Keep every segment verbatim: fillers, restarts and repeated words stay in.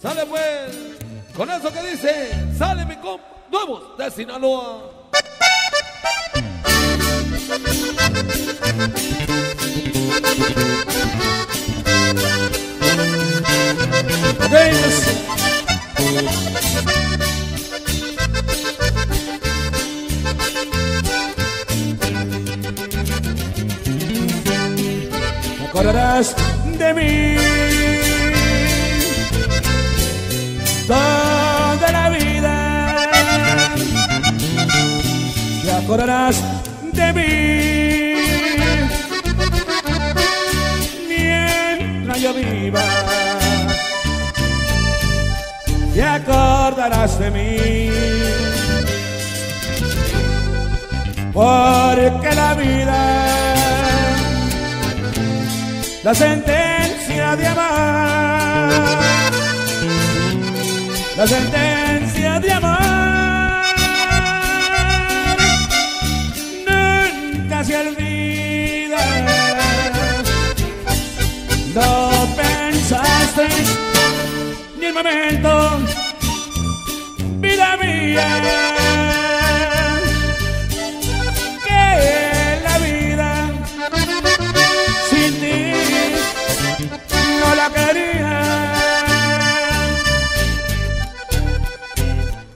Sale pues, con eso que dice, sale mi compa, Nuevos de Sinaloa. Okay, te acordarás de mí toda la vida, te acordarás de mí mientras yo viva, te acordarás de mí, porque la vida, la sentencia de amar, la sentencia de amar nunca se olvida. No pensaste ni el momento, vida mía, que la vida sin ti no la quería.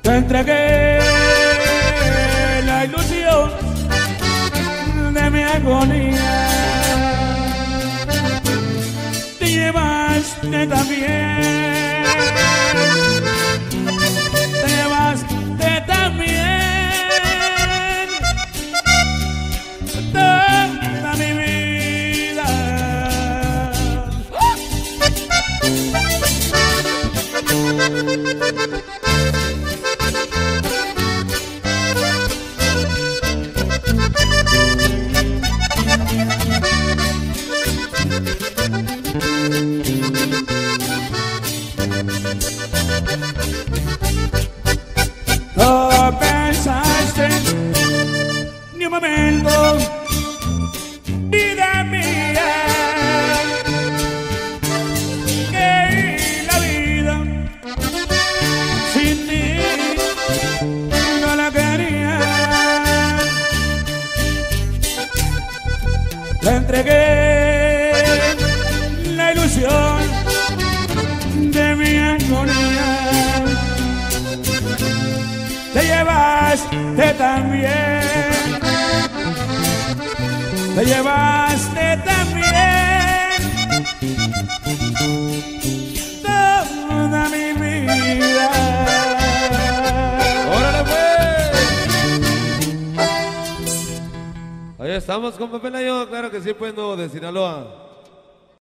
Te entregué la ilusión de mi agonía, te llevaste también, te llevaste también toda mi vida. No pensaste ni un momento, vida mía, que la vida sin ti no la quería. Te entregué la ilusión de mi agonía, te llevaste también, te llevaste también toda mi vida. ¡Órale pues! Ahí estamos con Papel Ayo, claro que sí, pues, Nuevos de Sinaloa.